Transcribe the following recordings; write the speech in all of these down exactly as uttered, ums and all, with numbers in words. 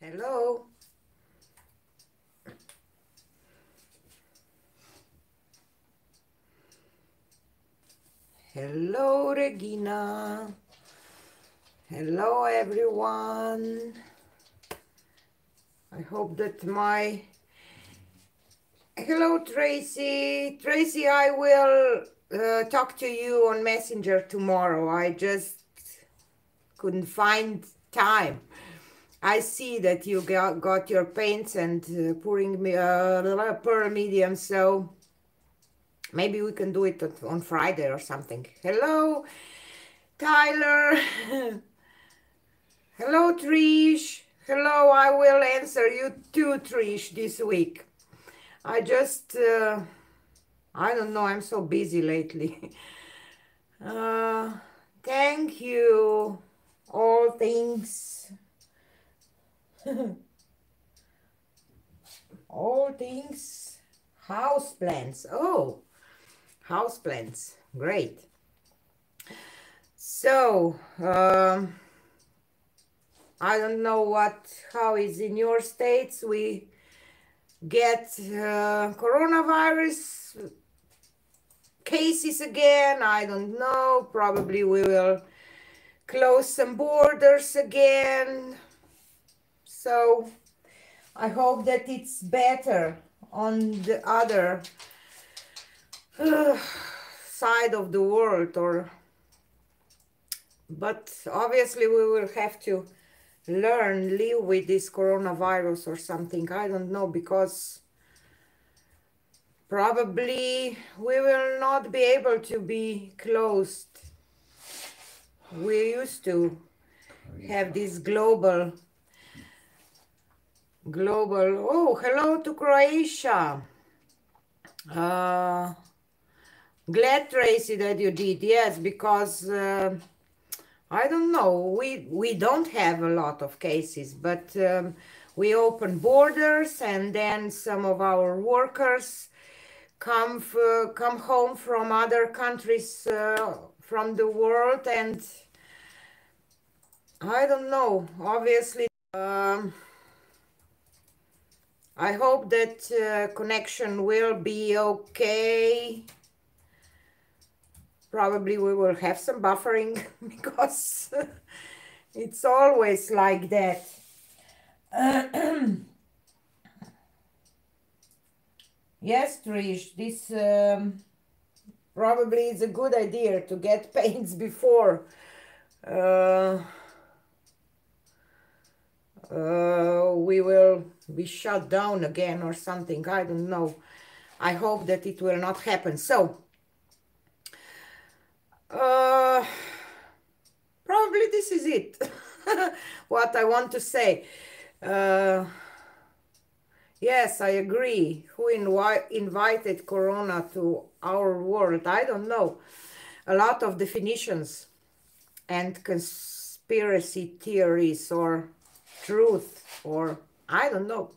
Hello? Hello, Regina. Hello, everyone. I hope that my... Hello, Tracy. Tracy, I will uh, talk to you on Messenger tomorrow. I just couldn't find time. I see that you got, got your paints and uh, pouring me uh, pearl medium, so maybe we can do it on Friday or something. Hello, Tyler. Hello, Trish. Hello, I will answer you too, Trish, this week. I just, uh, I don't know, I'm so busy lately. uh, thank you, all things. All things houseplants. Oh, houseplants. Great. So, um, I don't know what, how is in your states. We get uh, coronavirus cases again. I don't know. Probably we will close some borders again. So I hope that it's better on the other uh, side of the world, or but obviously we will have to learn, live with this coronavirus or something. I don't know, because probably we will not be able to be closed. We used to have this global global oh, hello to Croatia. uh glad, Tracy, that you did. Yes, because uh, I don't know, we we don't have a lot of cases, but um, we open borders, and then some of our workers come f come home from other countries uh, from the world, and I don't know, obviously. um I hope that uh, connection will be okay. Probably we will have some buffering because it's always like that. Yes, Trish, this um, probably is a good idea to get paints before uh, uh, we will be shut down again or something. I don't know. I hope that it will not happen. So uh, probably this is it. What I want to say. Uh, yes, I agree. Who invi invited Corona to our world? I don't know. A lot of definitions and conspiracy theories, or truth, or I don't know.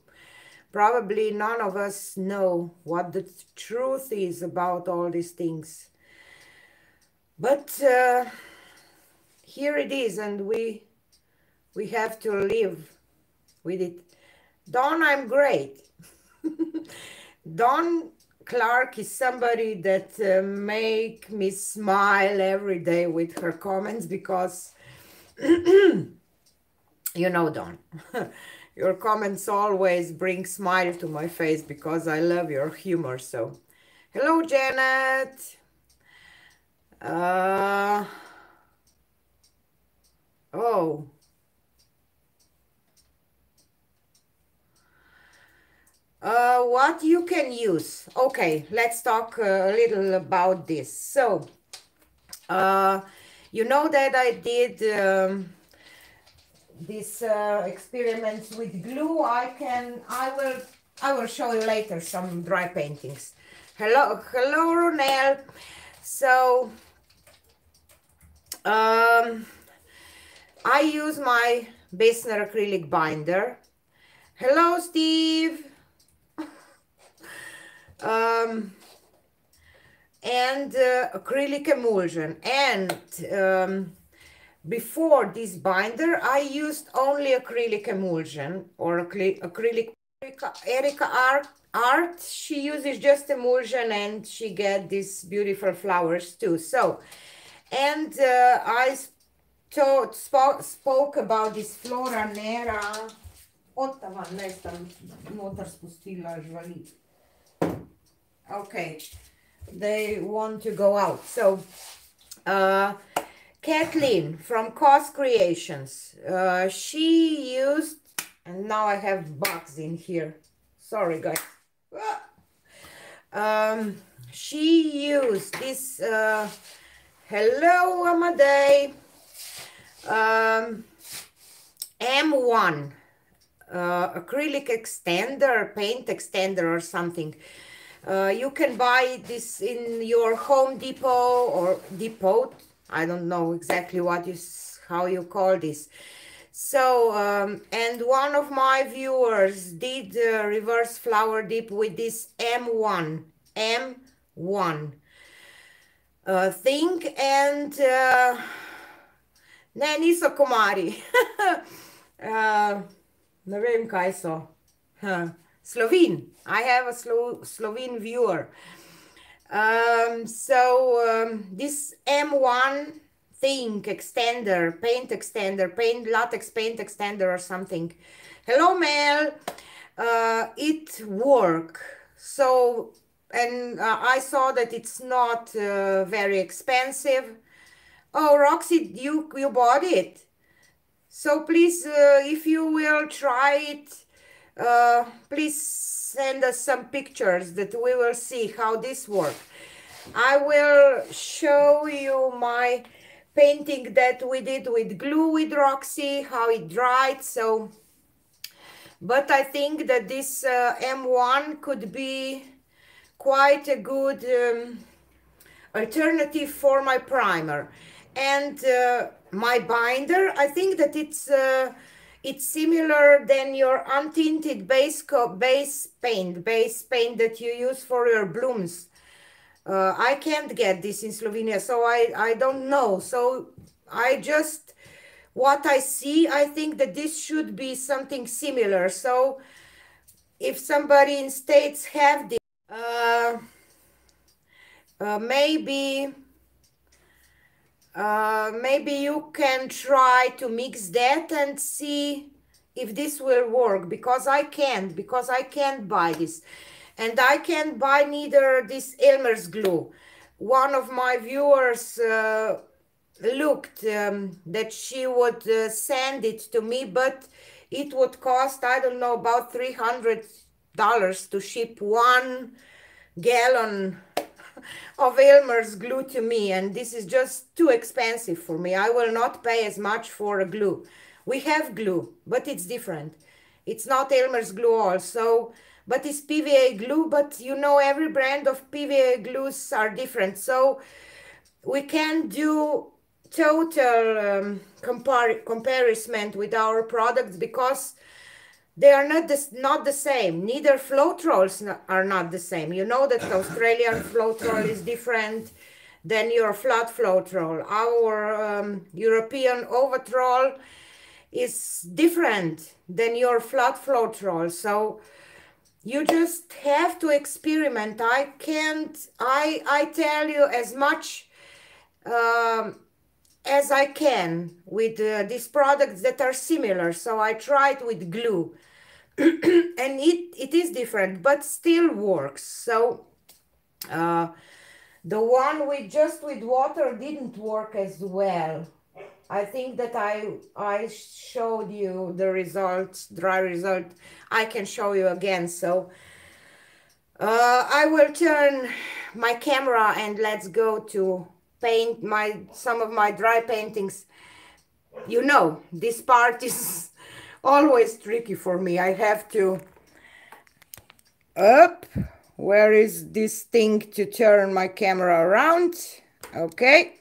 Probably none of us know what the truth is about all these things. But uh, here it is, and we we have to live with it. Dawn, I'm great. Dawn Clark is somebody that uh, make me smile every day with her comments, because you know, Dawn. Your comments always bring smile to my face, because I love your humor. So, hello, Janet. Uh, oh. Uh, what you can use. Okay, let's talk a little about this. So, uh, you know that I did... Um, This uh, experiments with glue. I can, I will, I will show you later some dry paintings. Hello, hello, Ronel. So, um, I use my Boesner acrylic binder. Hello, Steve. um, and uh, acrylic emulsion, and um, Before this binder, I used only acrylic emulsion or acrylic. Erica Art, Art, she uses just emulsion and she get these beautiful flowers too. So, and uh, I to, spoke, spoke about this Flora Nera. Okay, they want to go out. So, uh, Kathleen from Cos Creations, uh, she used, and now I have bugs in here. Sorry, guys. Um, she used this, uh, hello, Amadei, um, M one, uh, acrylic extender, paint extender or something. Uh, you can buy this in your Home Depot or Depot. I don't know exactly what is, how you call this. So, um, and one of my viewers did uh, reverse flower dip with this M one, M one uh, thing. And uh, Neni so komari. Ne vem kaj so. Slovene. I have a Slo Slovene viewer. Um, so um, this M one thing, extender, paint extender, paint, latex paint extender or something. Hello, Mel. Uh, it work. So, and uh, I saw that it's not uh, very expensive. Oh, Roxy, you, you bought it. So please, uh, if you will try it, uh, please send us some pictures that we will see how this works. I will show you my painting that we did with glue with Roxy, how it dried. So, but I think that this uh, M one could be quite a good um, alternative for my primer. And uh, my binder, I think that it's uh, it's similar than your untinted base coat, base paint, base paint that you use for your blooms. Uh, I can't get this in Slovenia, so I, I don't know. So I just, what I see, I think that this should be something similar. So if somebody in States have this, uh, uh, maybe, uh, maybe you can try to mix that and see if this will work, because I can't, because I can't buy this. And I can't buy neither this Elmer's glue. One of my viewers uh, looked um, that she would uh, send it to me, but it would cost, I don't know, about three hundred dollars to ship one gallon of Elmer's glue to me. And this is just too expensive for me. I will not pay as much for a glue. We have glue, but it's different. It's not Elmer's glue also. But it's P V A glue, but you know, every brand of P V A glues are different. So we can do total um, compar comparison with our products because they are not, the, not the same. Neither Floetrols are not the same. You know that Australian Floetrol is different than your Flood Floetrol. Our um, European Overtrol is different than your Flood Floetrol. So you just have to experiment. I can't, I, I tell you as much um, as I can with uh, these products that are similar. So I tried with glue and it, it is different, but still works. So uh, the one with just with water didn't work as well. I think that I, I showed you the results, dry result. I can show you again. So uh, I will turn my camera and let's go to paint my, some of my dry paintings. You know, this part is always tricky for me. I have to up. Where is this thing to turn my camera around? Okay.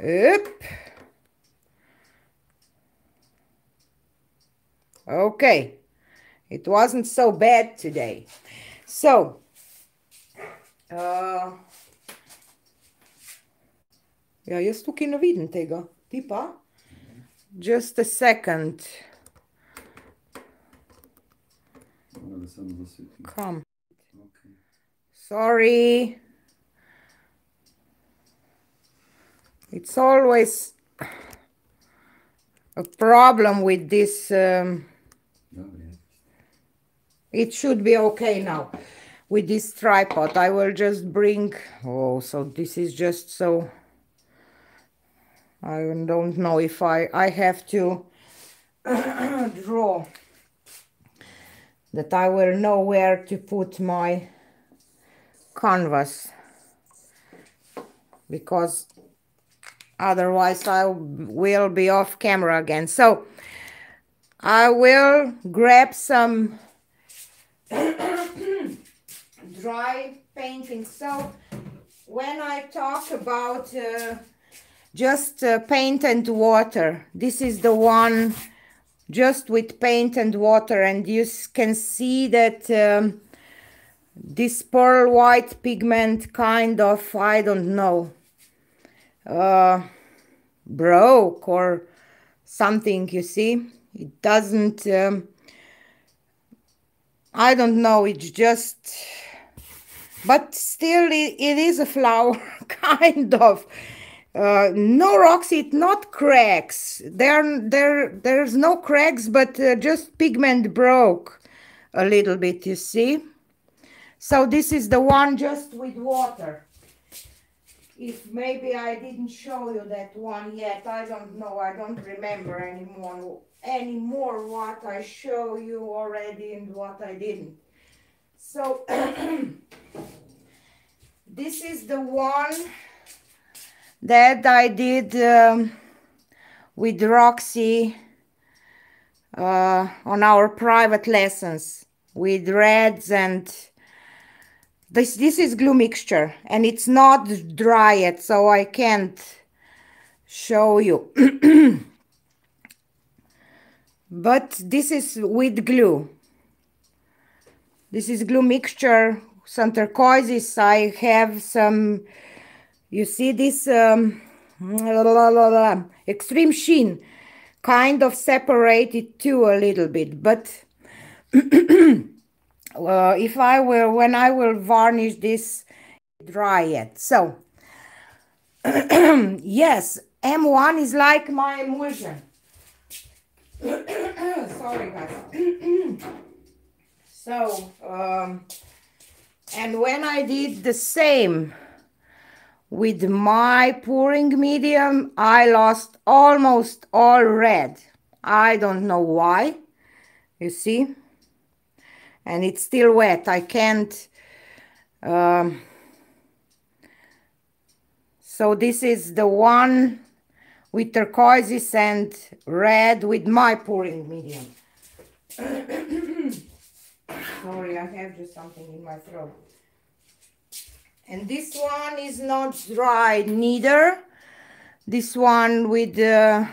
Up. Okay, it wasn't so bad today. So, uh, Ja jaz tukaj ne vidim tega tipa. Just a second. Come. Sorry. It's always a problem with this. Um, it should be okay now with this tripod. I will just bring... Oh, so this is just so... I don't know if I... I have to draw that I will know where to put my canvas, because otherwise I will be off camera again. So I will grab some dry painting. So when I talk about uh, just uh, paint and water, this is the one just with paint and water, and you can see that um, this pearl white pigment kind of, I don't know, uh broke or something. You see, it doesn't um, I don't know, it's just, but still it, it is a flower kind of. Uh no rocks, it not cracks, there there there's no cracks, but uh, just pigment broke a little bit, you see. So this is the one just with water. If maybe I didn't show you that one yet, I don't know, I don't remember anymore, anymore what I show you already and what I didn't. So, this is the one that I did um, with Roxy uh, on our private lessons with reds and... This, this is glue mixture, and it's not dry yet, so I can't show you. But this is with glue. This is glue mixture, some turquoises. I have some, you see this um, la, la, la, la, extreme sheen, kind of separated too a little bit, but... Uh, if I will, when I will varnish this, dry yet. So, yes, M one is like my emulsion. Sorry, guys. So, um, and when I did the same with my pouring medium, I lost almost all red. I don't know why, you see. And it's still wet. I can't. Um, so this is the one with turquoises and red with my pouring medium. Sorry, I have just something in my throat. And this one is not dry neither. This one with uh,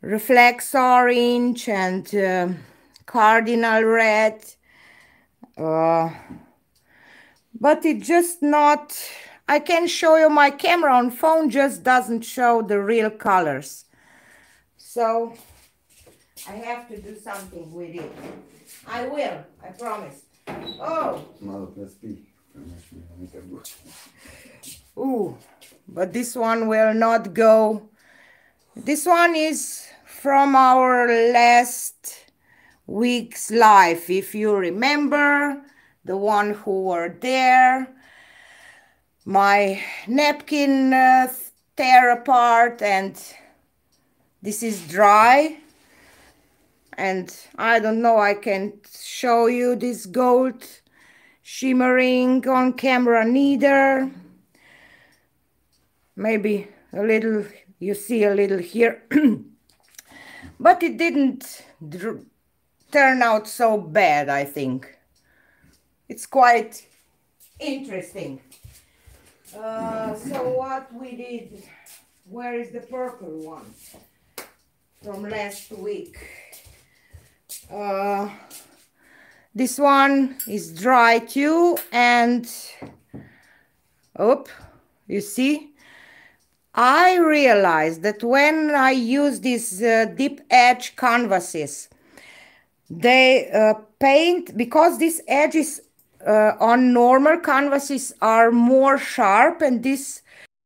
reflex orange and... Uh, cardinal red, uh, but it just not, I can show you, my camera on phone just doesn't show the real colors, so I have to do something with it. I will, I promise. Oh, ooh, but this one will not go. This one is from our last week's live, if you remember, the one who were there, my napkin uh, tear apart, and this is dry, and I don't know, I can't show you this gold shimmering on camera neither. Maybe a little, you see a little here, but it didn't turn out so bad, I think. It's quite interesting. Uh, so what we did, where is the purple one from last week? Uh, this one is dry too, and, oop, you see, I realized that when I use these uh, deep edge canvases, they uh, paint, because these edges uh, on normal canvases are more sharp, and this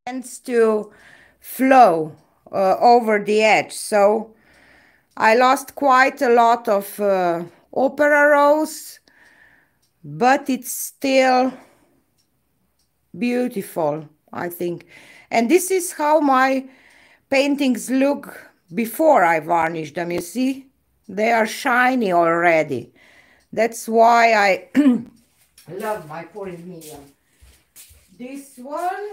tends to flow uh, over the edge. So I lost quite a lot of uh, opera rows, but it's still beautiful, I think. And this is how my paintings look before I varnish them. You see, they are shiny already. That's why I love my pouring medium. This one,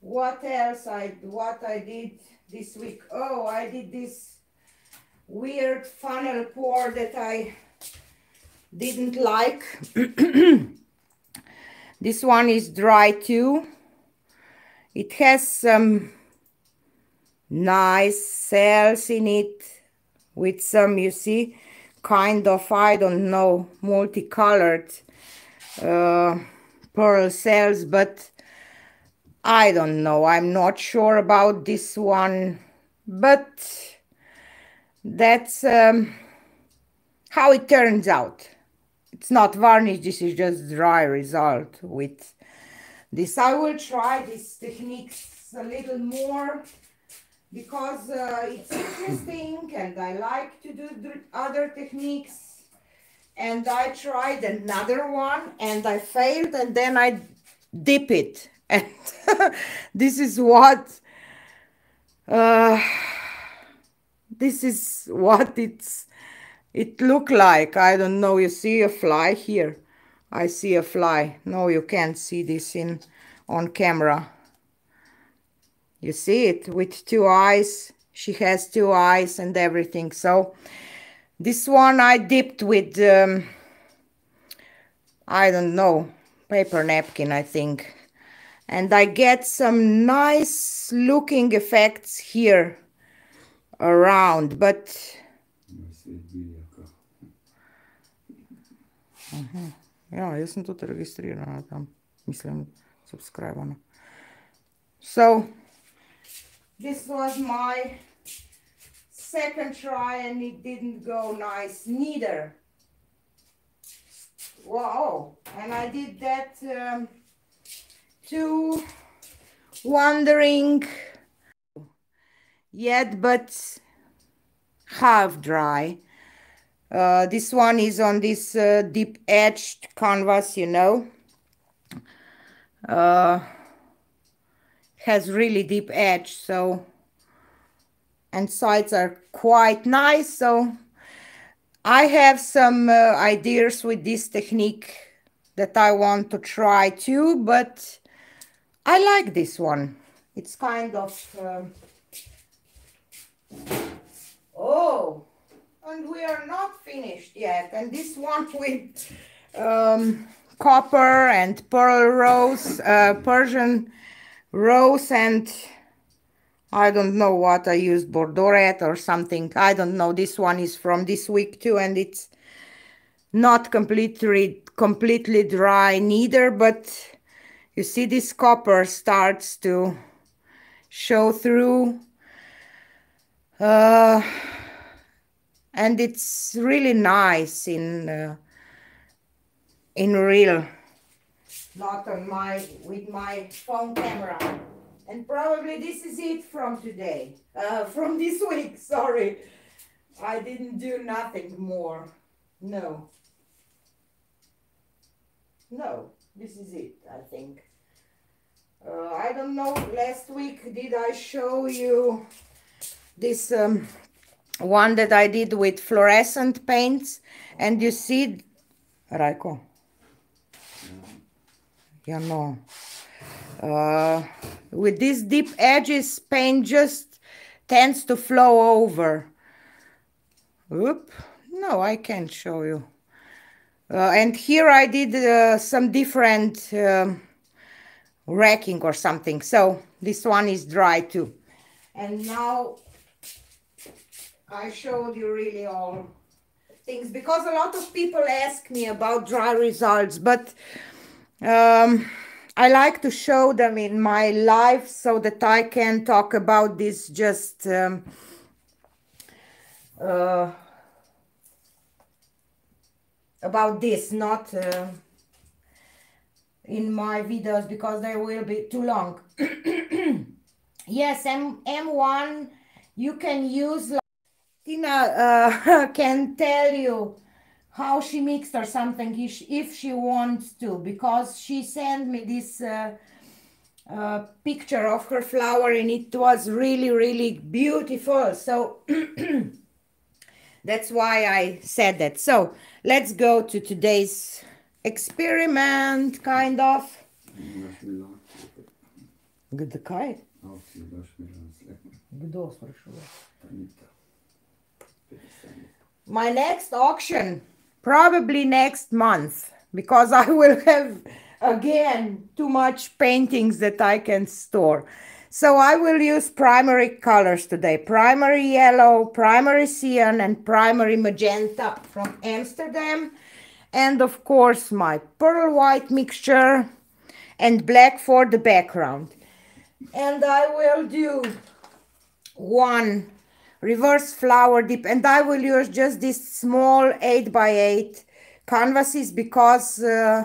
what else I, what I did this week? Oh, I did this weird funnel pour that I didn't like. This one is dry too. It has some nice cells in it with some, you see, kind of, I don't know, multicolored uh, pearl cells, but I don't know. I'm not sure about this one, but that's um, how it turns out. It's not varnish, this is just dry result with this. I will try these techniques a little more because uh, it's interesting and I like to do other techniques. And I tried another one and I failed, and then I dip it. And this is what, uh, this is what it's, it looked like. I don't know, you see a fly here. I see a fly. No, you can't see this in on camera. You see it with two eyes. She has two eyes and everything. So this one I dipped with, um, I don't know, paper napkin, I think. And I get some nice looking effects here around, but... Uh-huh. Yeah, ja sam tu registrirana tam, mislim, subscribana. So, this was my second try and it didn't go nice neither. Wow, and I did that um, too, wondering yet, but half dry. Uh, this one is on this uh, deep edged canvas, you know. Uh, has really deep edge, so, and sides are quite nice. So I have some uh, ideas with this technique that I want to try too, but I like this one. It's kind of, uh... oh. And we are not finished yet. And this one with um, copper and pearl rose, uh, Persian rose, and I don't know what I used, Bordeaux red or something. I don't know. This one is from this week too, and it's not completely completely dry neither. But you see, this copper starts to show through. Uh, And it's really nice in uh, in real, not on my with my phone camera. And probably this is it from today, uh, from this week. Sorry, I didn't do nothing more. No, no, this is it, I think. Uh, I don't know. Last week, did I show you this? Um, One that I did with fluorescent paints, and you see, Raiko, you know, uh, with these deep edges, paint just tends to flow over. Oop, no, I can't show you. Uh, and here I did uh, some different um, racking or something. So this one is dry too. And now I showed you really all things, because a lot of people ask me about dry results, but um, I like to show them in my life so that I can talk about this just um, uh, about this, not uh, in my videos, because they will be too long. Yes, M M1 you can use, like Tina uh, can tell you how she mixed or something if she wants to, because she sent me this uh, uh, picture of her flower and it was really, really beautiful. So that's why I said that. So let's go to today's experiment, kind of. Good. My next auction, probably next month, because I will have again too much paintings that I can store. So I will use primary colors today. Primary yellow, primary cyan, and primary magenta from Amsterdam. And of course my pearl white mixture and black for the background. And I will do one reverse flower dip, and I will use just these small eight by eight canvases, because uh,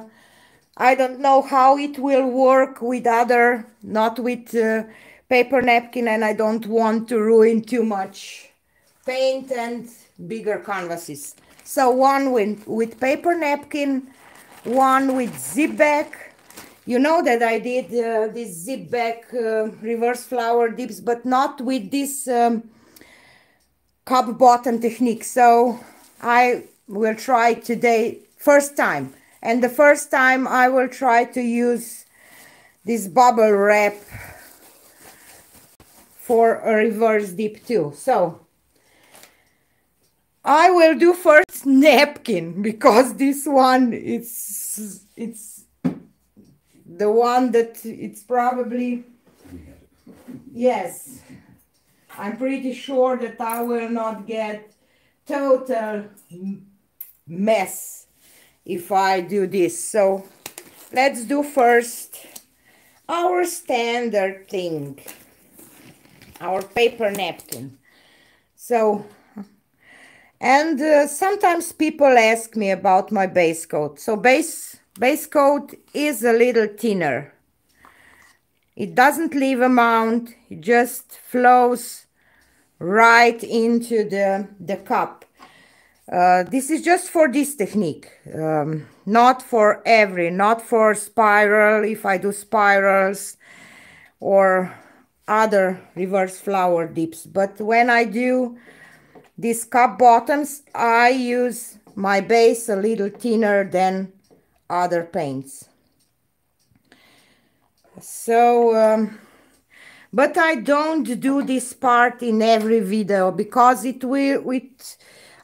I don't know how it will work with other, not with uh, paper napkin, and I don't want to ruin too much paint and bigger canvases. So one with, with paper napkin, one with zip back. You know that I did uh, this zip back uh, reverse flower dips, but not with this um, cup bottom technique. So I will try today first time, and the first time I will try to use this bubble wrap for a reverse dip too. So I will do first napkin, because this one it's it's the one that it's probably, yes, I'm pretty sure that I will not get total mess if I do this. So let's do first our standard thing, our paper napkin. So, and uh, sometimes people ask me about my base coat. So base, base coat is a little thinner. It doesn't leave amount, it just flows right into the, the cup. Uh, this is just for this technique, um, not for every, not for spiral, if I do spirals or other reverse flower dips. But when I do these cup bottoms, I use my base a little thinner than other paints. So, um, but I don't do this part in every video, because it will, it,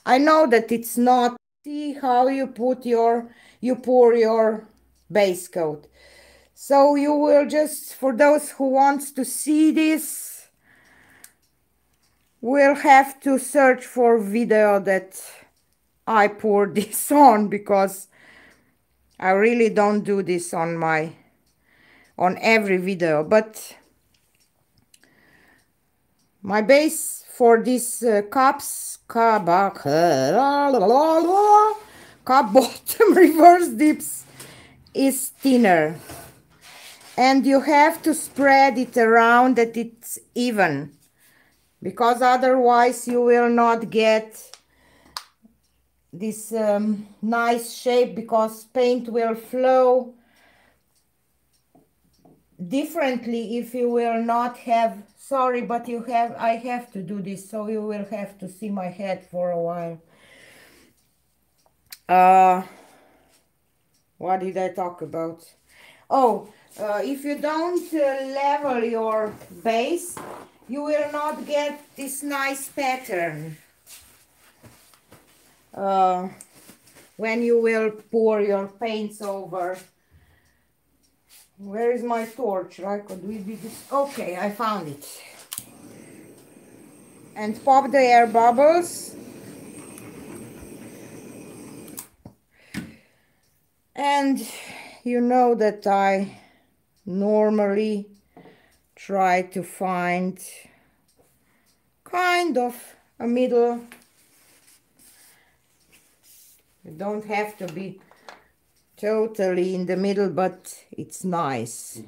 I know that it's not, see how you put your, you pour your base coat. So you will just, for those who wants to see this, will have to search for video that I pour this on, because I really don't do this on my, on every video. But my base for these uh, cups, cup, cup bottom reverse dips is thinner, and you have to spread it around that it's even, because otherwise you will not get this um, nice shape, because paint will flow differently if you will not have, sorry, but you have, I have to do this, so you will have to see my head for a while. Uh, what did I talk about? Oh, uh, if you don't uh, level your base, you will not get this nice pattern uh, when you will pour your paints over. Where is my torch? Right? Could we be this? Okay, I found it. And pop the air bubbles. And you know that I normally try to find kind of a middle. You don't have to be totally in the middle, but it's nice.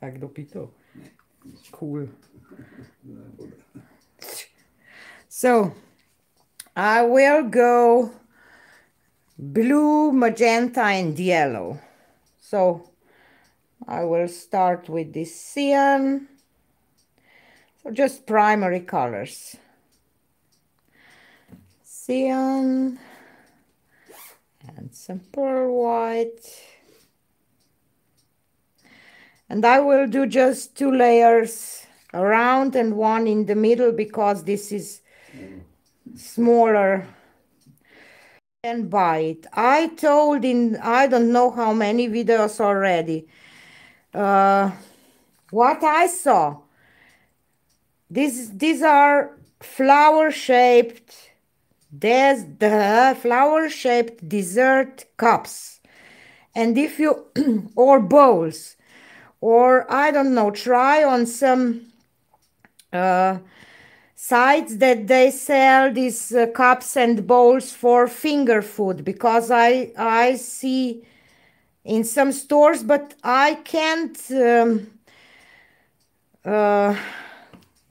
A kdo pito? Cool. So I will go blue, magenta and yellow. So I will start with this cyan. So just primary colors. Cyan and some pearl white. And I will do just two layers around and one in the middle, because this is smaller than buy it. I told in I don't know how many videos already. Uh, what I saw, this, these are flower-shaped, there's the flower-shaped dessert cups. And if you, or bowls, or I don't know, try on some uh, sites that they sell these uh, cups and bowls for finger food, because I I see in some stores, but I can't um, uh,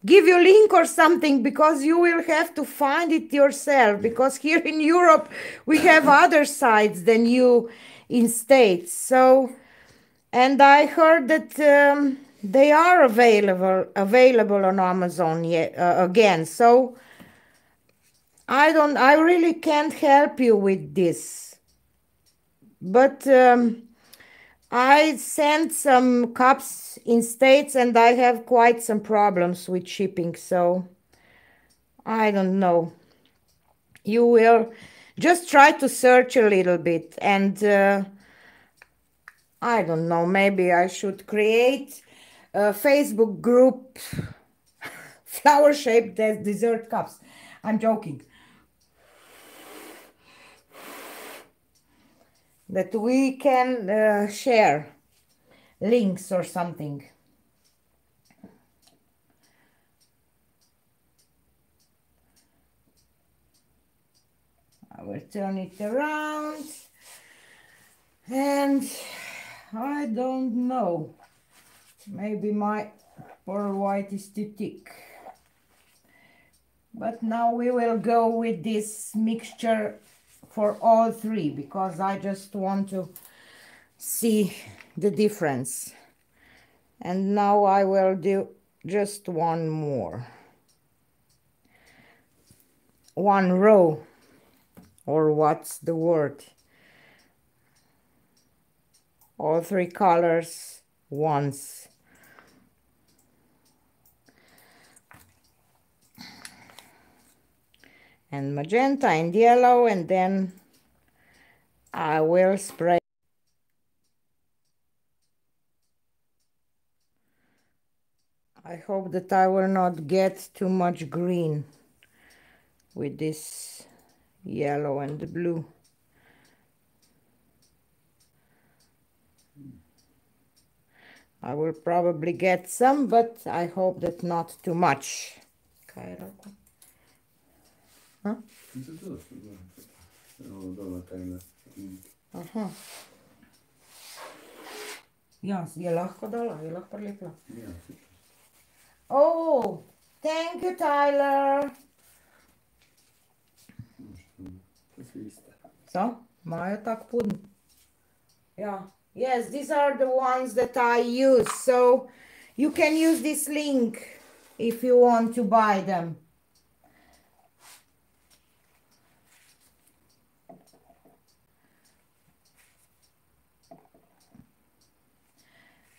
give you a link or something, because you will have to find it yourself, because here in Europe we have other sites than you in States. So. And I heard that um, they are available available on Amazon yet, uh, again. So I don't, I really can't help you with this. But um, I sent some cups in States, and I have quite some problems with shipping. So I don't know. You will just try to search a little bit and. Uh, I don't know, maybe I should create a Facebook group, flower-shaped as dessert cups. I'm joking. That we can uh, share links or something. I will turn it around and... I don't know, maybe my pearl white is too thick, but now we will go with this mixture for all three, because I just want to see the difference. And now I will do just one more, one row, or what's the word? All three colors once. And magenta and yellow, and then I will spray. I hope that I will not get too much green with this yellow and the blue. I will probably get some, but I hope that not too much. Huh? Aha. Yes, je lahko dala, je lahko prilepila. Oh, thank you, Tyler. So, imajo tak pudn? Ja. Yes, these are the ones that I use, so you can use this link if you want to buy them.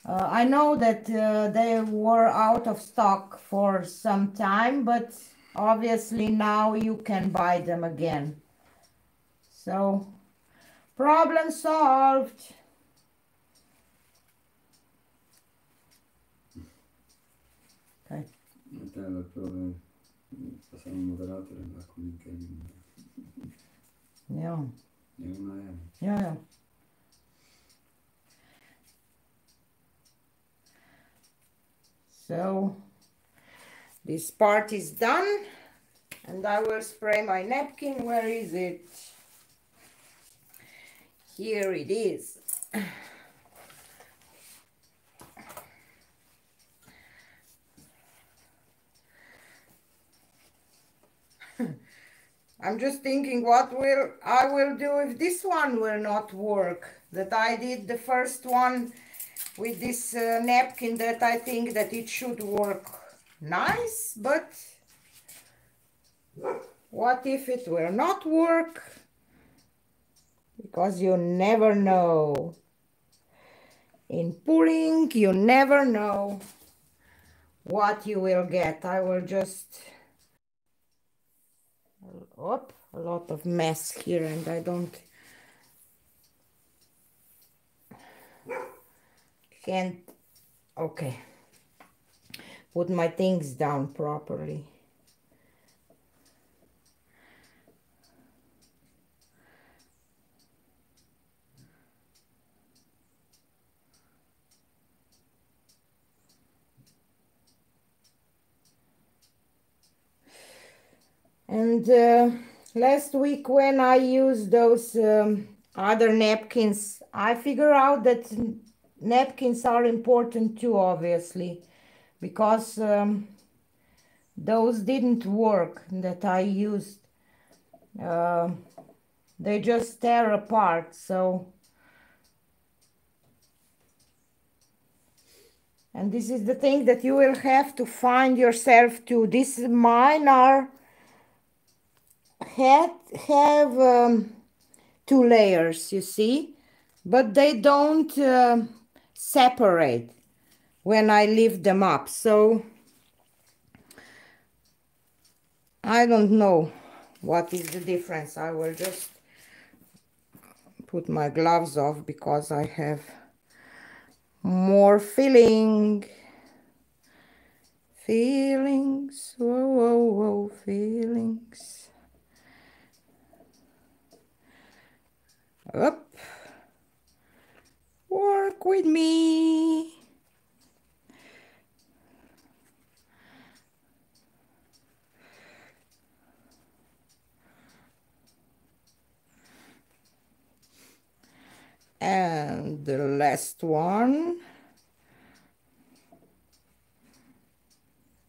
Uh, I know that uh, they were out of stock for some time, but obviously now you can buy them again. So, problem solved. Yeah. Yeah. Yeah. So this part is done, and I will spray my napkin. Where is it? Here it is. I'm just thinking what will I will do if this one will not work, that I did the first one with this uh, napkin, that I think that it should work nice, but what if it will not work? Because you never know. In pouring, you never know what you will get. I will just... Oh, a lot of mess here, and I don't... Can't... Okay. Put my things down properly. And uh, last week when I used those um, other napkins, I figured out that napkins are important too, obviously, because um, those didn't work that I used. Uh, they just tear apart, so... And this is the thing that you will have to find yourself too. This is mine are... Have, have um, two layers, you see, but they don't uh, separate when I lift them up, so I don't know what is the difference. I will just put my gloves off because I have more feeling feelings whoa whoa whoa feelings up. Work with me. And the last one.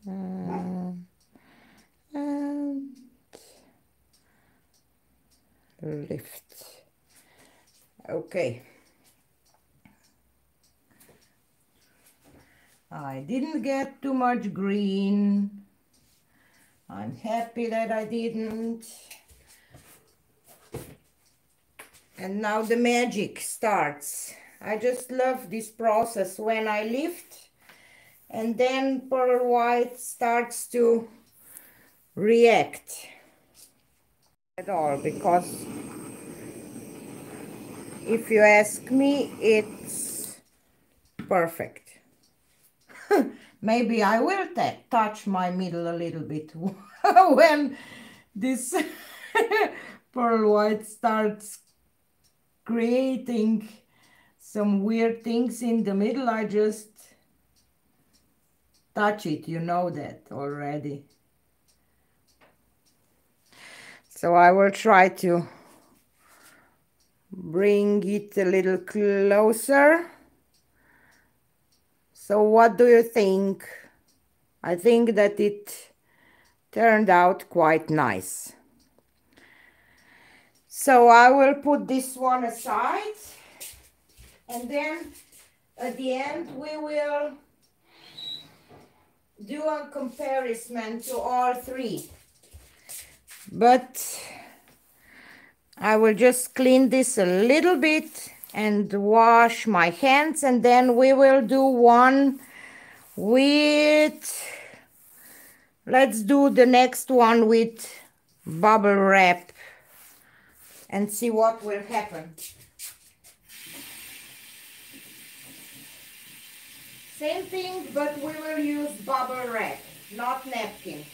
Uh, and lift. Okay, I didn't get too much green. I'm happy that I didn't. And now the magic starts. I just love this process when I lift and then pearl white starts to react at all, because if you ask me, it's perfect. Maybe I will touch my middle a little bit when this pearl white starts creating some weird things in the middle. I just touch it, you know that already. So I will try to bring it a little closer. So what do you think? I think that it turned out quite nice. So I will put this one aside, and then at the end we will do a comparison to all three. But I will just clean this a little bit and wash my hands, and then we will do one with, let's do the next one with bubble wrap and see what will happen. Same thing, but we will use bubble wrap, not napkin.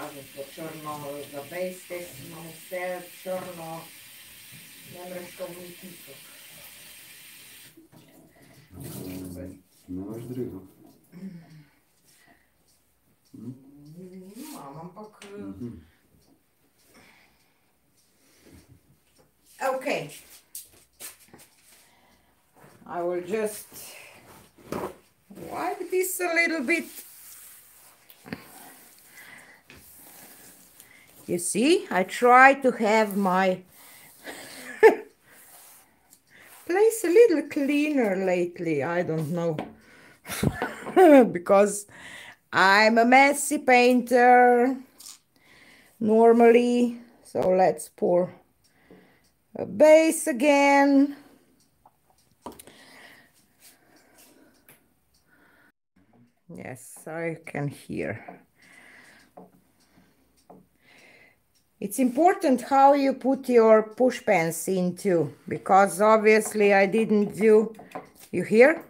pažnju, črno, zabejste smo vse črno, namreč to ni tisak. Nemaš drugo? Nimam, ampak... Okay. I will just wipe this a little bit. You see, I try to have my place a little cleaner lately. I don't know, because I'm a messy painter normally. So let's pour a base again. Yes, I can hear. It's important how you put your push pens into, because obviously I didn't do, you hear?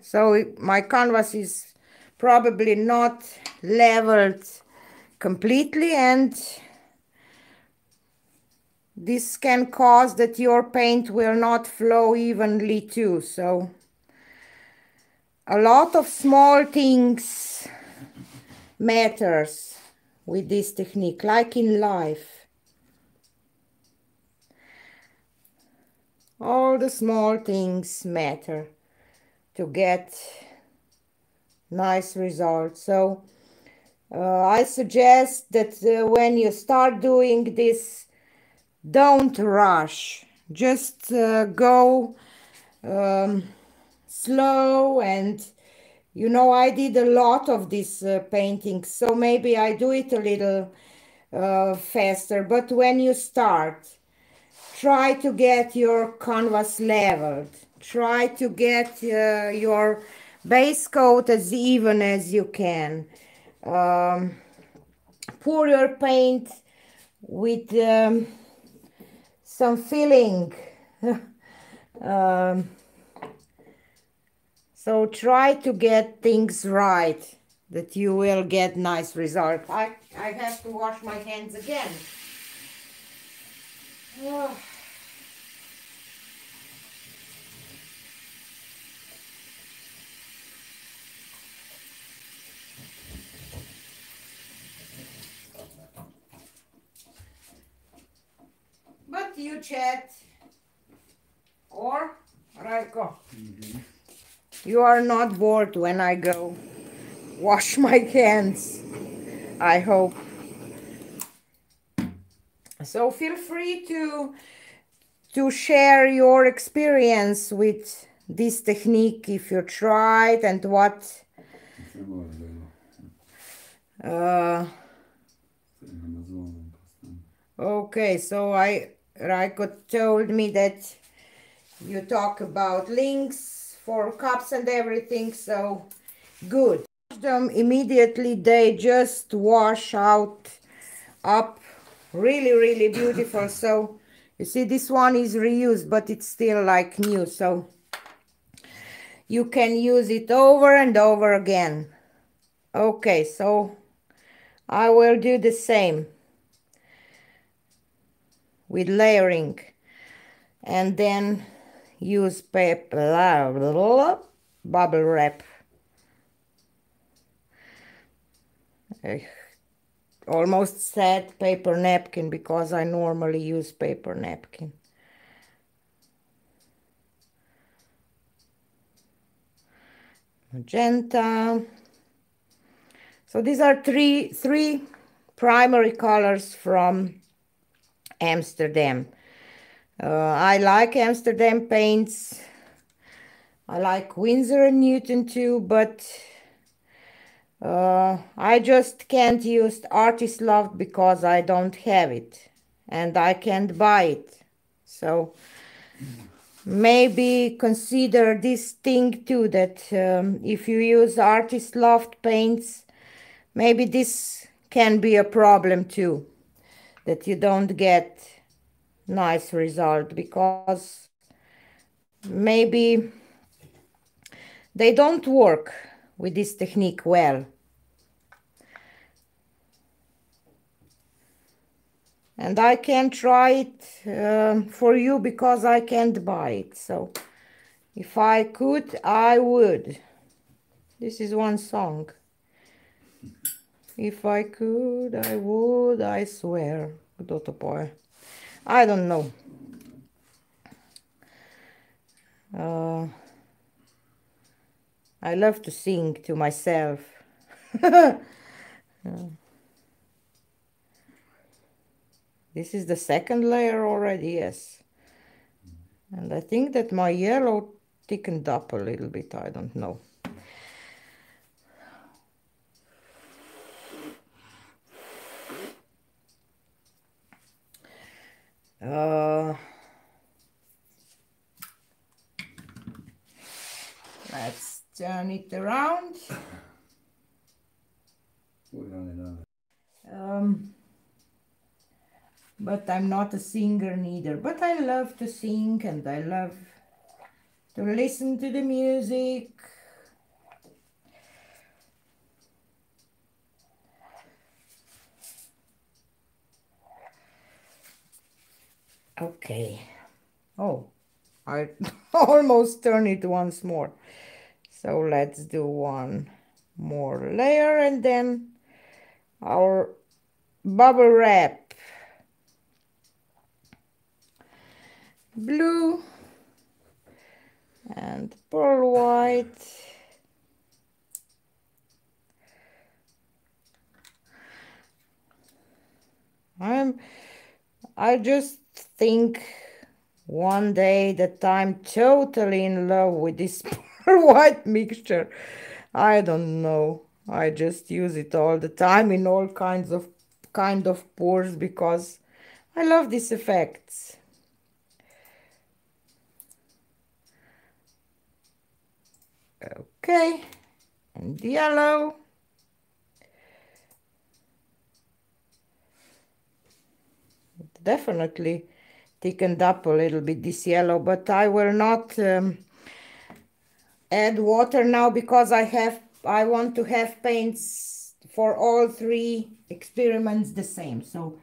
So my canvas is probably not leveled completely, and this can cause that your paint will not flow evenly too. So a lot of small things matters with this technique, like in life. All the small things matter to get nice results. So uh, I suggest that uh, when you start doing this, don't rush. Just uh, go um, slow, and you know, I did a lot of these uh, paintings, so maybe I do it a little uh, faster. But when you start, try to get your canvas leveled. Try to get uh, your base coat as even as you can. Um, pour your paint with um, some filling. um, So try to get things right, that you will get nice results. I, I have to wash my hands again. Oh. But you chat, or Raiko. Mm-hmm. You are not bored when I go wash my hands, I hope. So feel free to, to share your experience with this technique, if you tried, and what uh, okay, so I Raiko told me that you talk about links for cups and everything, so good. Them immediately, they just wash out up really, really beautiful. So you see, this one is reused, but it's still like new, so you can use it over and over again. Okay, so I will do the same with layering, and then use paper, blah, blah, blah, bubble wrap. I almost said paper napkin, because I normally use paper napkin. Magenta. So these are three, three primary colors from Amsterdam. Uh, I like Amsterdam paints. I like Windsor and Newton too, but uh, I just can't use Artist Loft because I don't have it and I can't buy it. So maybe consider this thing too, that um, if you use Artist Loft paints, maybe this can be a problem too, that you don't get nice result, because maybe they don't work with this technique well. and I can try it um, for you because I can't buy it. So if I could, I would. This is one song. If I could, I would, I swear. I don't know. Uh, I love to sing to myself. Yeah. This is the second layer already, yes. And I think that my yellow thickened up a little bit, I don't know. Uh, let's turn it around. Um, but I'm not a singer neither, but I love to sing and I love to listen to the music. Okay. Oh, I almost turned it once more. So let's do one more layer and then our bubble wrap. Blue and pearl white. I'm I just think one day that I'm totally in love with this pearl white mixture. I don't know. I just use it all the time in all kinds of kind of pours because I love these effects. Okay, and yellow. Definitely thickened up a little bit this yellow, but I will not um, add water now because I have I want to have paints for all three experiments the same. So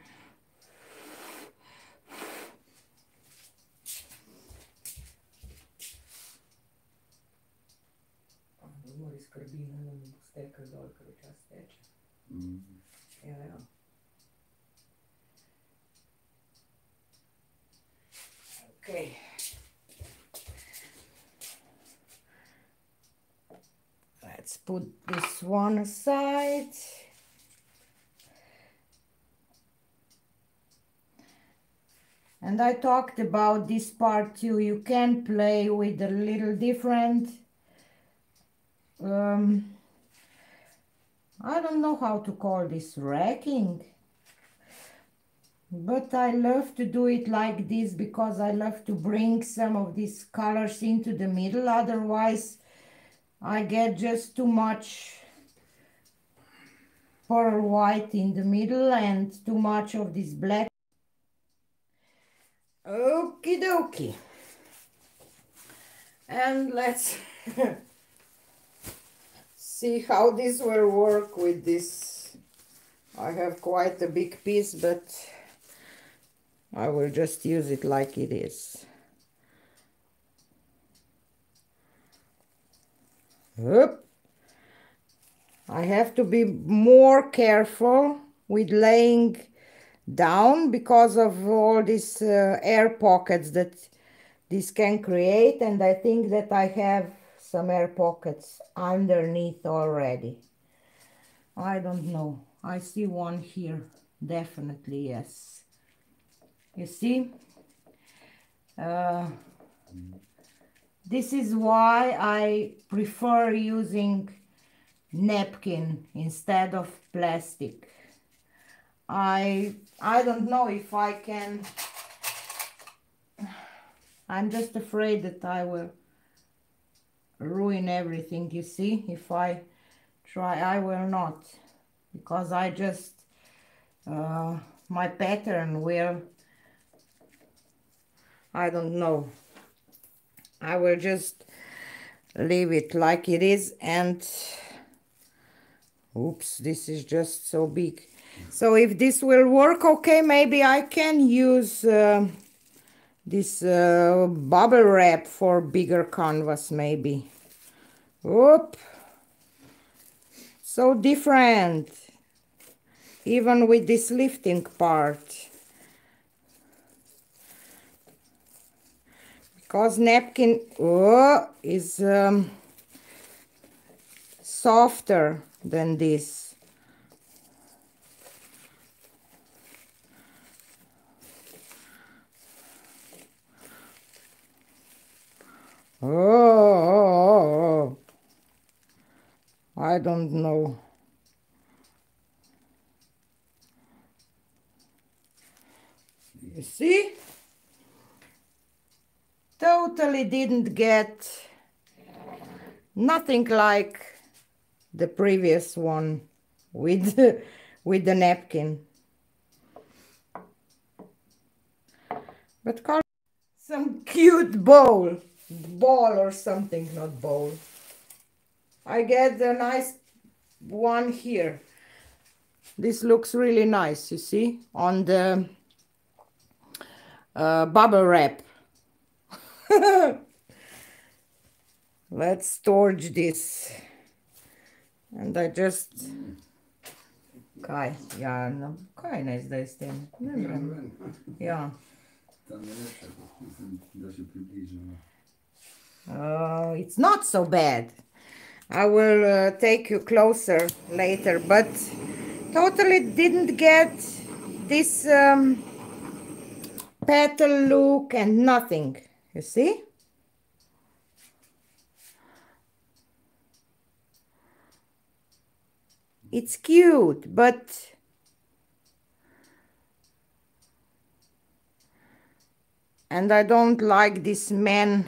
mm-hmm. Yeah. Okay. Let's put this one aside. And I talked about this part too. You can play with a little different. Um, I don't know how to call this racking. But I love to do it like this because I love to bring some of these colors into the middle. Otherwise, I get just too much pearl white in the middle and too much of this black. Okie dokie. And let's see how this will work with this. I have quite a big piece, but I will just use it like it is. Oop. I have to be more careful with laying down because of all these uh, air pockets that this can create, and I think that I have some air pockets underneath already. I don't know. I see one here, definitely, yes. You see, uh, this is why I prefer using napkin instead of plastic. I, I don't know if I can, I'm just afraid that I will ruin everything, you see, if I try, I will not, because I just, uh, my pattern will, I don't know. I will just leave it like it is and Oops, this is just so big. So if this will work, okay, maybe I can use uh, this uh, bubble wrap for bigger canvas, maybe. Oop. So different, even with this lifting part. Because napkin oh, is um, softer than this. Oh, oh, oh, oh. I don't know. You see? Totally didn't get nothing like the previous one with the, with the napkin. But call some cute bowl, ball or something, not bowl. I get a nice one here. This looks really nice, you see, on the uh, bubble wrap. Let's torch this, and I just kaj, ja, no, kaj naj zdaj s tem, ne vem, ja. Uh, it's not so bad. I will uh, take you closer later, but totally didn't get this um, petal look and nothing. You see? It's cute, but and I don't like this man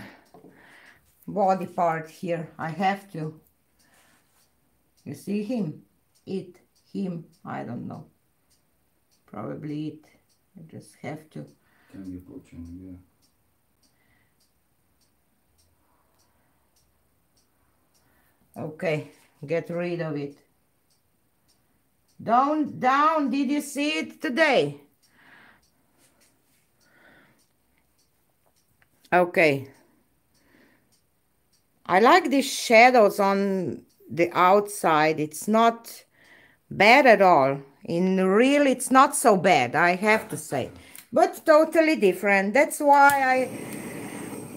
body part here. I have to. You see him? It, him, I don't know. Probably it. I just have to. Can you put him, yeah. Okay, get rid of it. Down, down, did you see it today? Okay. I like these shadows on the outside. It's not bad at all. In real, it's not so bad, I have to say. But totally different. That's why I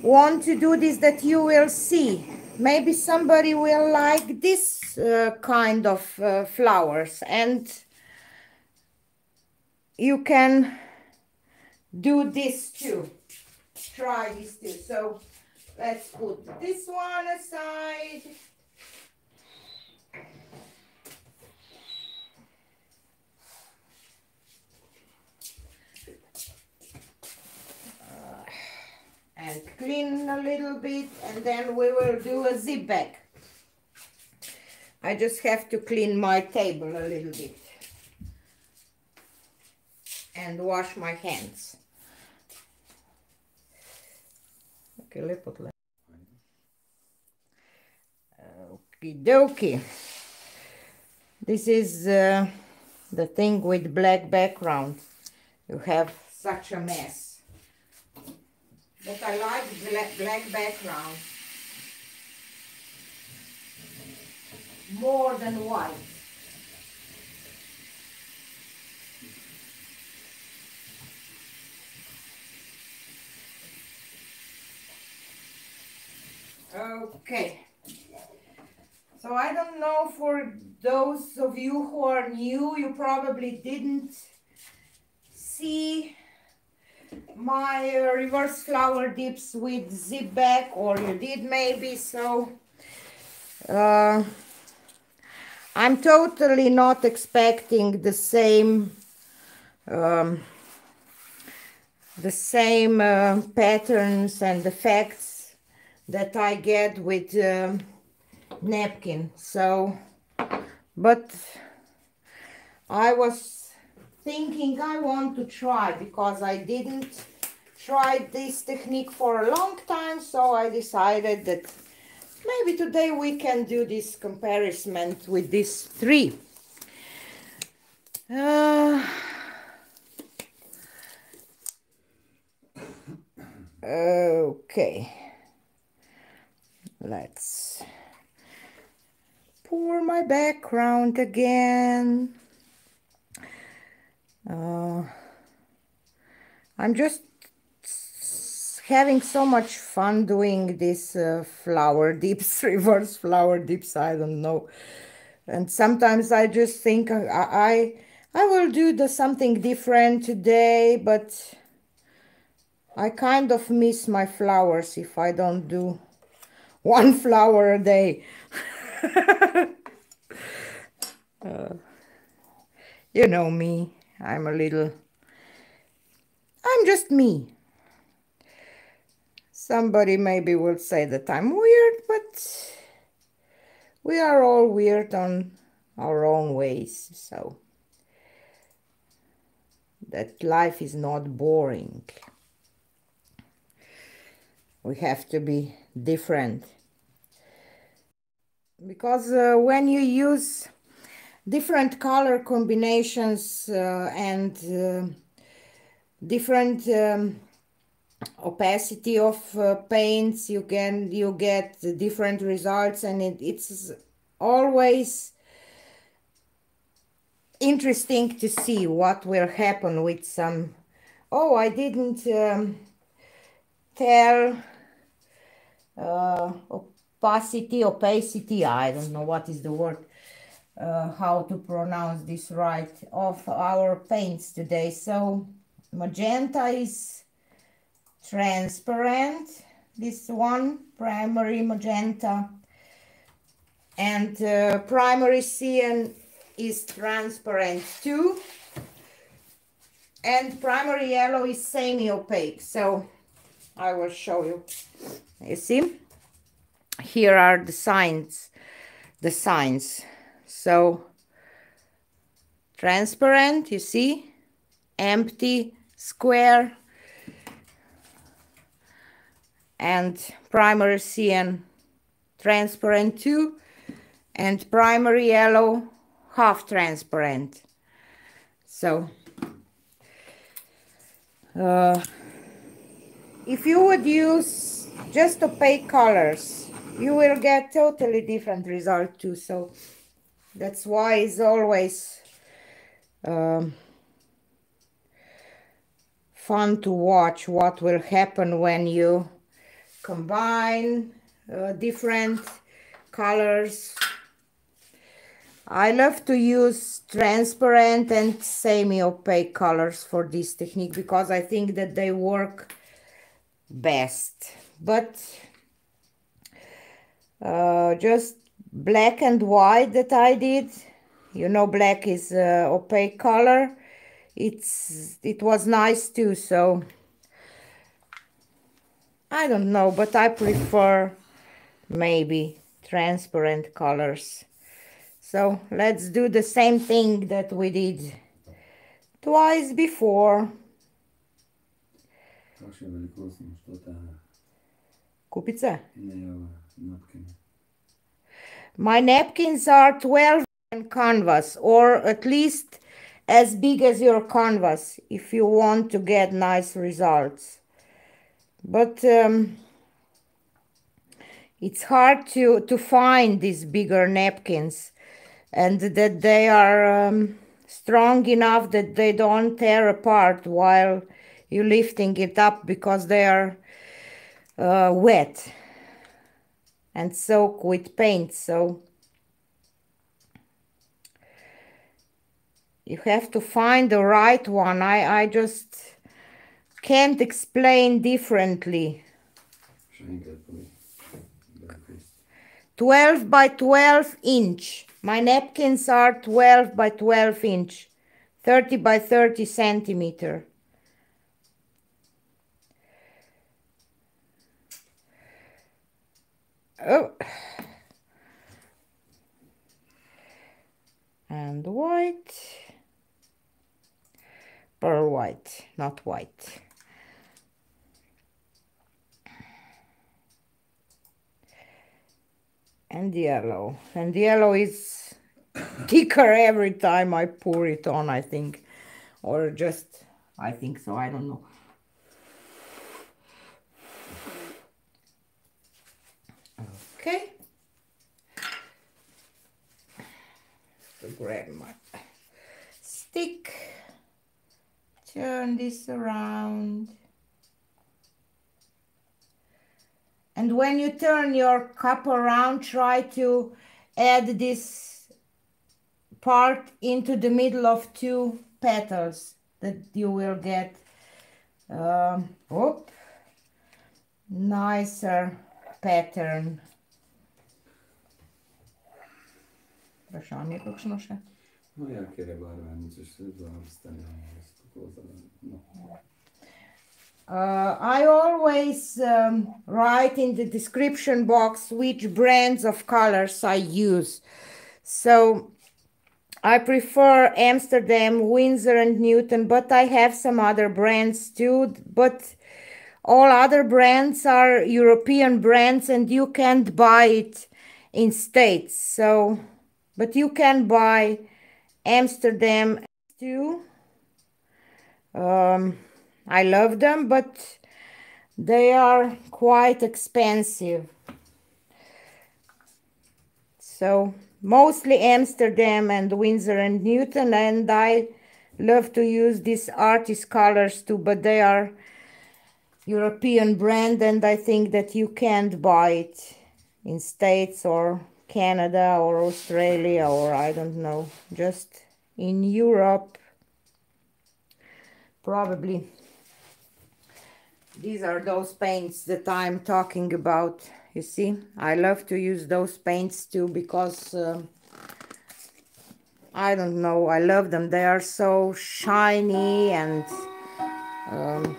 want to do this, that you will see. Maybe somebody will like this uh, kind of uh, flowers, and you can do this too. Try this too. So let's put this one aside. And clean a little bit, and then we will do a zip bag. I just have to clean my table a little bit and wash my hands. Okay, okie dokie. This is uh, the thing with black background. You have such a mess. But I like black, black background more than white. Okay. So I don't know, for those of you who are new, you probably didn't see my uh, reverse flower dips with zip bag, or you did maybe. So uh, I'm totally not expecting the same um, the same uh, patterns and effects that I get with uh, napkin. So, but I was thinking I want to try, because I didn't try this technique for a long time, so I decided that Maybe today we can do this comparison with these three. Uh, okay, let's pour my background again. Uh, I'm just having so much fun doing this uh, flower dips, reverse flower dips, I don't know. And sometimes I just think I, I, I will do the something different today, but I kind of miss my flowers if I don't do one flower a day. uh, you know me, I'm a little, I'm just me. Somebody maybe will say that I'm weird, but we are all weird on our own ways, so that life is not boring. We have to be different. Because uh, when you use different color combinations uh, and uh, different um, opacity of uh, paints, you can you get different results, and it, it's always interesting to see what will happen with some. Oh, I didn't um, tell uh, opacity opacity I don't know what is the word, uh, how to pronounce this right, of our paints today. So magenta is transparent, this one, primary magenta, and uh, primary cyan is transparent too, and primary yellow is semi-opaque. So I will show you. You see, here are the signs, the signs. So transparent, you see, empty, square, and primary cyan transparent too, and primary yellow half transparent. So uh, if you would use just opaque colors, you will get totally different result too. So that's why it's always um, fun to watch what will happen when you combine uh, different colors. I love to use transparent and semi-opaque colors for this technique because I think that they work best. But uh, just black and white that I did, you know, black is an opaque color. It's it was nice too, so I don't know, but I prefer maybe transparent colors. So let's do the same thing that we did twice before. My napkins are twelve on canvas, or at least as big as your canvas if you want to get nice results. But um, it's hard to, to find these bigger napkins, and that they are um, strong enough that they don't tear apart while you're lifting it up, because they are uh, wet and soaked with paint. So you have to find the right one. I, I just can't explain differently. twelve by twelve inch. My napkins are twelve by twelve inch, thirty by thirty centimeter. Oh, and white, pearl white, not white. and yellow. And yellow is thicker every time I pour it on, I think. Or just, I think so, I don't know. Okay. So grab my stick, turn this around. And when you turn your cup around, try to add this part into the middle of two petals that you will get um, whoop, nicer pattern. Vprašanje, kakšno še? No ja, ker je barvenice še dva vstanja. I always um, write in the description box which brands of colors I use. So I prefer Amsterdam, Windsor and Newton, but I have some other brands too. But all other brands are European brands and you can't buy it in States. So... But you can buy Amsterdam too. Um, I love them, but they are quite expensive. So mostly Amsterdam and Windsor and Newton, and I love to use these artist colors too, but they are European brand and I think that you can't buy it in States or Canada or Australia, or I don't know, just in Europe probably. These are those paints that I'm talking about. You see, I love to use those paints too because uh, I don't know, I love them. They are so shiny and um,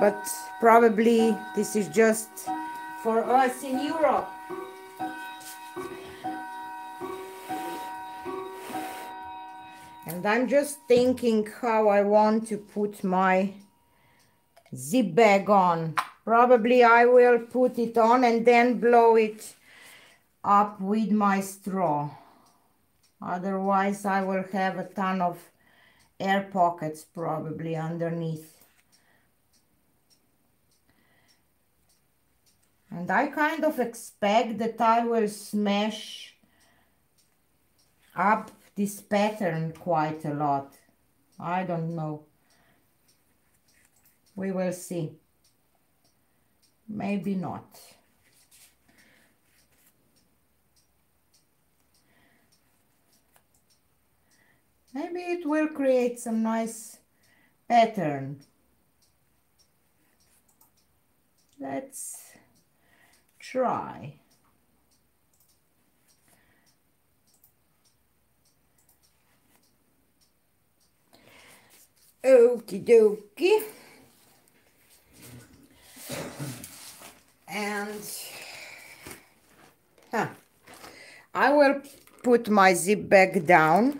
but probably this is just for us in Europe. And I'm just thinking how I want to put my zip bag on. Probably I will put it on and then blow it up with my straw. Otherwise I will have a ton of air pockets probably underneath. And I kind of expect that I will smash up this pattern quite a lot. I don't know. We will see. Maybe not. Maybe it will create some nice pattern. Let's try. Okie dokie. And huh, I will put my zip bag down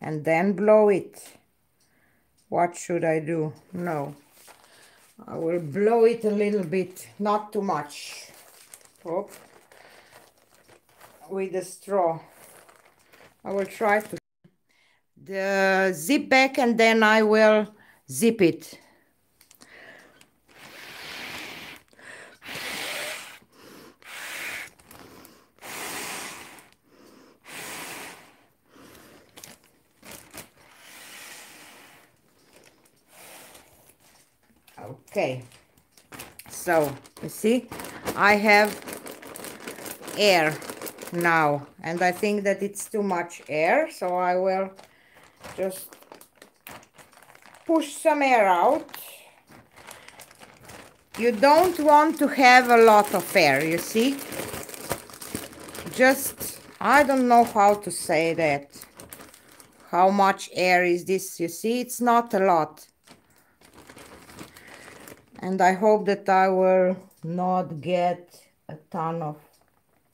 and then blow it. What should I do? No, I will blow it a little bit, not too much. Oh. With a straw. I will try to the zip back and then I will zip it. Okay, so you see, I have air now and I think that it's too much air, so I will just push some air out. You don't want to have a lot of air, you see, just I don't know how to say that, how much air is this, you see, it's not a lot. And I hope that I will not get a ton of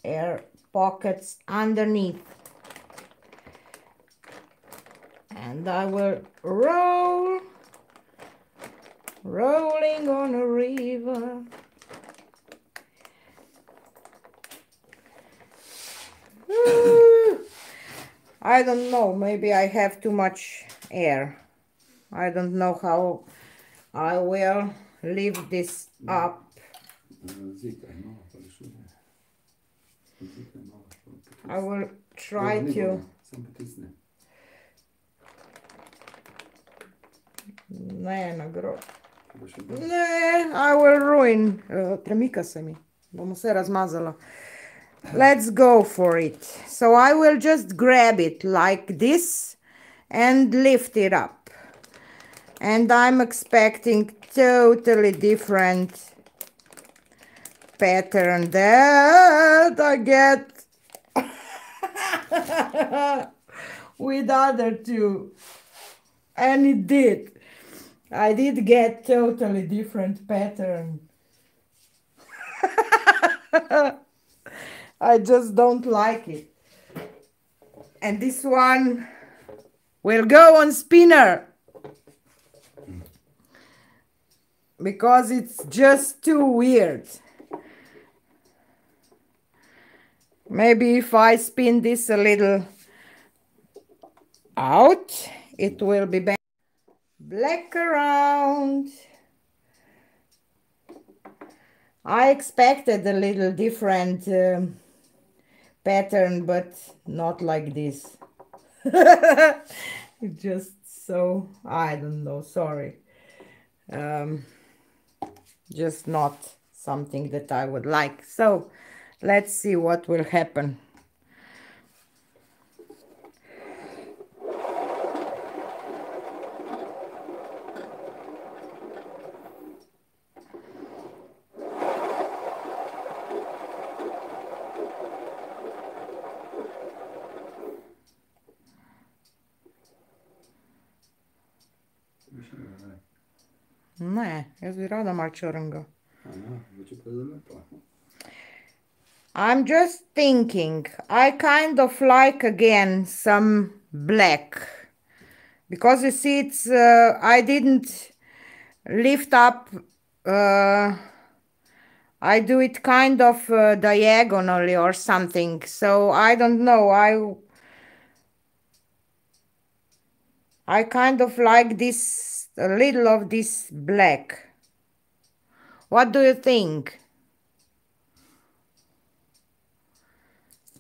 air pockets underneath. And I will roll, rolling on a river. I don't know, maybe I have too much air. I don't know how I will leave this up. I will try to... Ne, I will ruin. Premika se mi. Bomo se razmazala. Let's go for it. So I will just grab it like this and lift it up. And I'm expecting totally different pattern that I get with other two. And it did. I did get totally different pattern. I just don't like it. And this one will go on spinner. Because it's just too weird. Maybe if I spin this a little out, it will be better. Black around. I expected a little different um, pattern, but not like this. Just so, I don't know, sorry. Um, just not something that I would like. So let's see what will happen. Ne, jaz bi rada malo črnega. I'm just thinking, I kind of like again some black. Because you see, it's, uh, I didn't lift up, uh, I do it kind of uh, diagonally or something. So I don't know, I... I kind of like this, a little of this black. What do you think?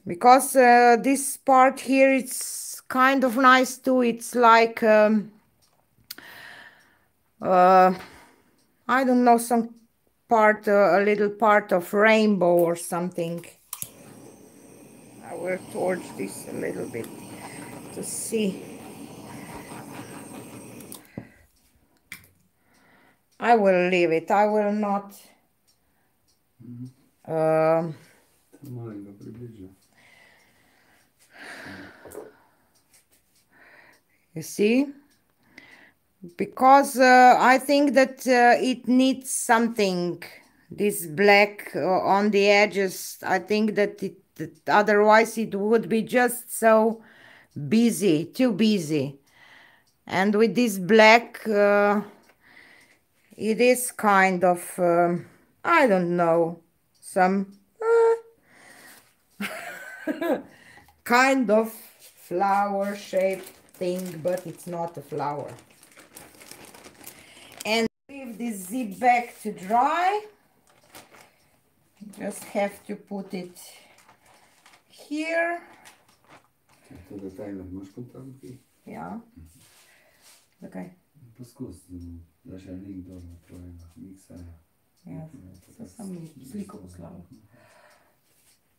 Because uh, this part here, it's kind of nice too. It's like, um, uh, I don't know, some part, uh, a little part of rainbow or something. I will torch this a little bit to see. I will leave it. I will not. Uh, you see, because uh, I think that uh, it needs something. This black uh, on the edges. I think that it. That otherwise, it would be just so busy, too busy, and with this black. Uh, It is kind of, um, I don't know, some uh, kind of flower-shaped thing, but it's not a flower. And leave this zip bag to dry. Just have to put it here. Yeah. Okay. Yes.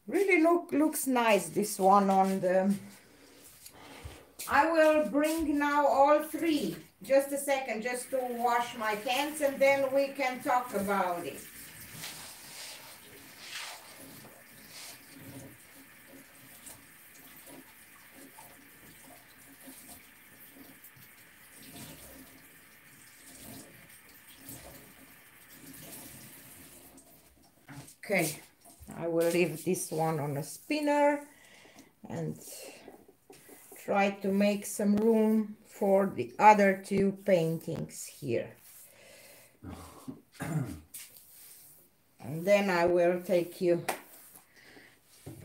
Really look looks nice, this one on the... I will bring now all three, just a second, just to wash my hands and then we can talk about it. Okay, I will leave this one on a spinner and try to make some room for the other two paintings here. And then I will take you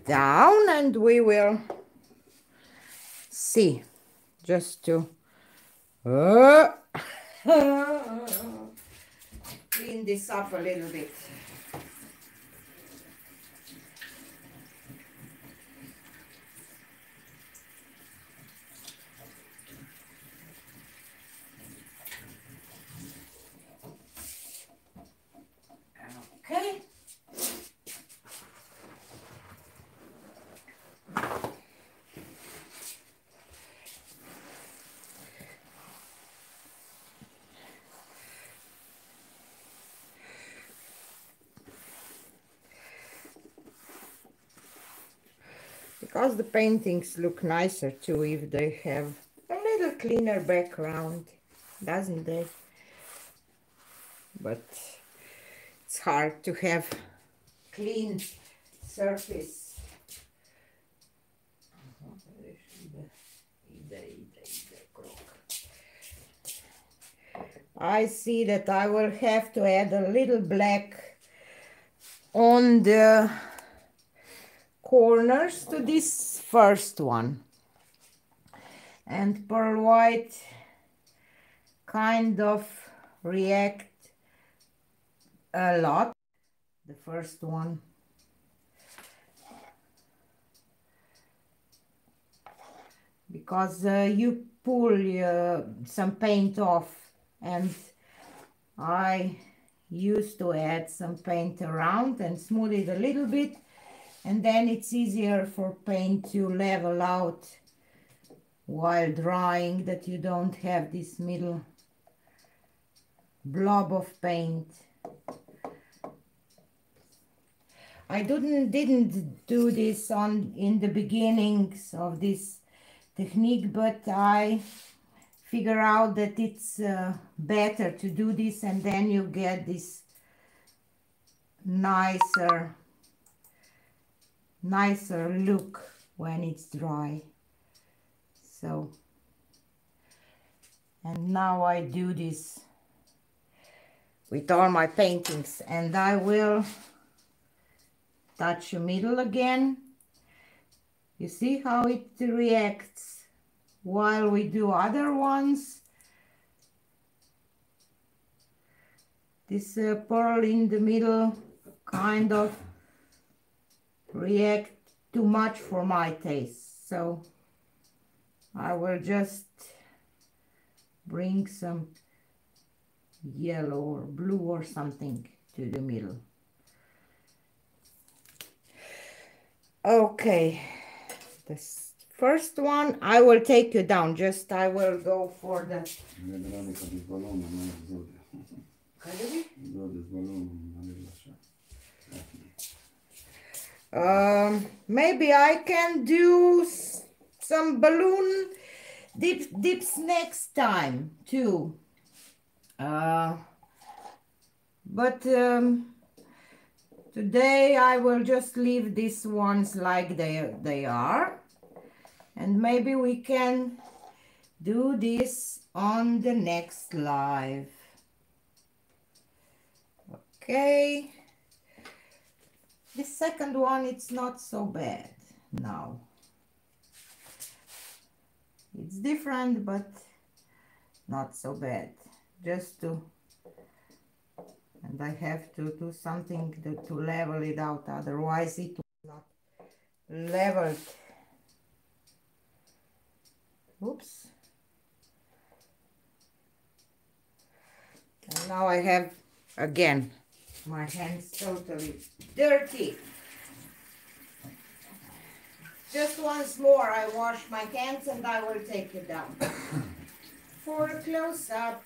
down and we will see, just to uh, clean this up a little bit. Okay. Because the paintings look nicer too if they have a little cleaner background, doesn't they? But it's hard to have clean surface. I see that I will have to add a little black on the corners to this first one, and pearl white kind of react a lot. The first one. Because uh, you pull uh, some paint off, and I used to add some paint around and smooth it a little bit, and then it's easier for paint to level out while drying, that you don't have this middle blob of paint. I didn't didn't do this on in the beginnings of this technique, but I figure out that it's uh, better to do this, and then you get this nicer nicer look when it's dry. So, and now I do this with all my paintings, and I will touch the middle again. You see how it reacts while we do other ones. This uh, pearl in the middle kind of react too much for my taste, so I will just bring some yellow or blue or something to the middle. Okay, this first one, I will take you down, just I will go for the... Um, maybe I can do some balloon dips, dips next time too. Uh, but... Um, Today I will just leave these ones like they, they are, and maybe we can do this on the next live. Okay, the second one, it's not so bad now. It's different, but not so bad. Just to... And I have to do something to, to level it out, otherwise it will not level. Oops. And now I have, again, my hands totally dirty. Just once more, I wash my hands and I will take it down for a close-up.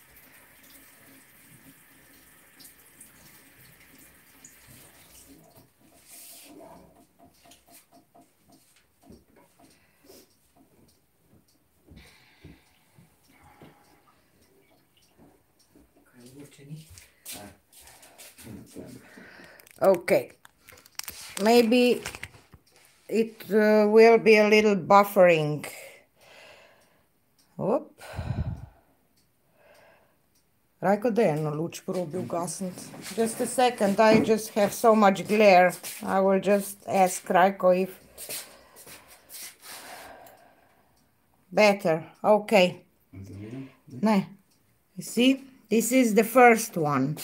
Okay, maybe it uh, will be a little buffering. Oop. Just a second, I just have so much glare. I will just ask Raiko if better. Okay. Now, you see, this is the first one.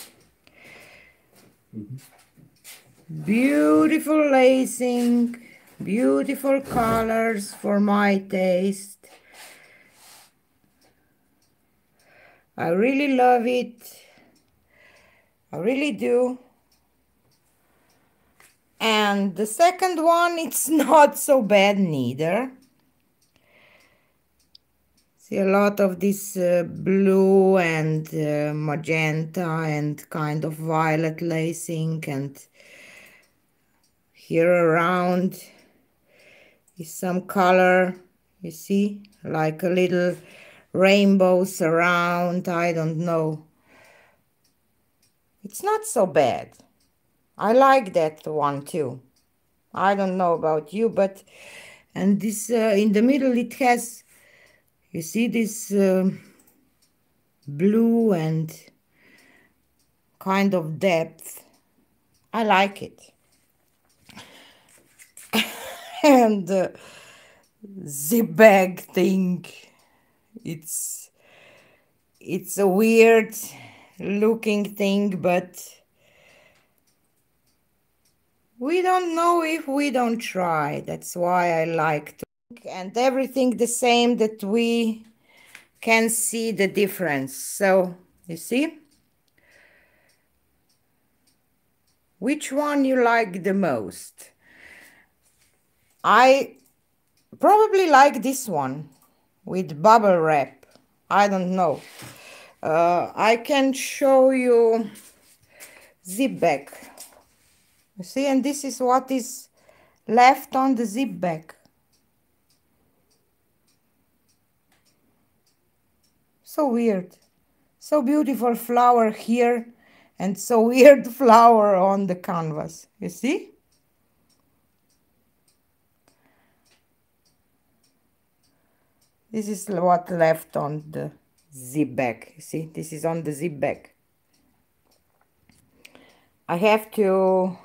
Beautiful lacing, beautiful colors for my taste. I really love it. I really do. And the second one, it's not so bad neither. See a lot of this uh, blue and uh, magenta and kind of violet lacing, and here around is some color, you see, like a little rainbows around, I don't know. It's not so bad. I like that one too. I don't know about you, but... And this, uh, in the middle it has, you see this uh, blue and kind of depth. I like it. And uh, the bag thing. It's it's a weird looking thing, but we don't know if we don't try. That's why I like to. And everything the same, that we can see the difference. So, you see? Which one you like the most? I probably like this one. With bubble wrap, I don't know. Uh, I can show you zip bag. You see, and this is what is left on the zip bag. So weird, so beautiful flower here, and so weird flower on the canvas. You see? This is what left on the zip bag. You see, this is on the zip bag. I have to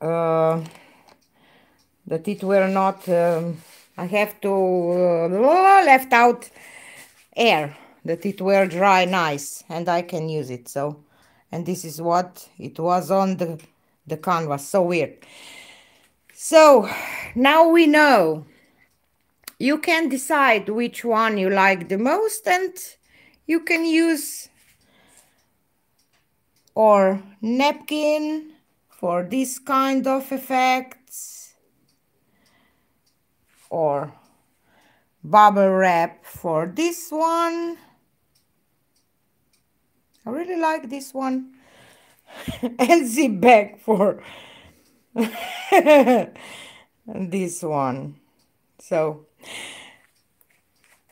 uh, that it were not. Um, I have to uh, left out air, that it were dry, nice, and I can use it. So, and this is what it was on the the canvas. So weird. So now we know. You can decide which one you like the most, and you can use or napkin for this kind of effects, or bubble wrap for this one. I really like this one. And zip bag for this one. So,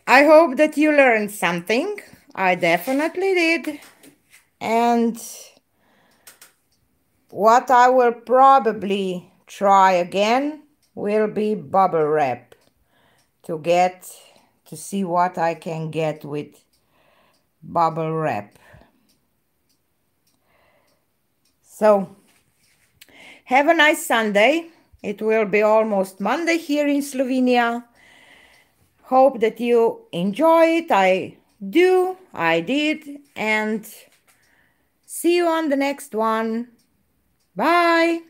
I hope that you learned something. I definitely did. And what I will probably try again will be bubble wrap, to get to see what I can get with bubble wrap. So, have a nice Sunday. It will be almost Monday here in Slovenia. Hope that you enjoy it. I do. I did. And see you on the next one. Bye.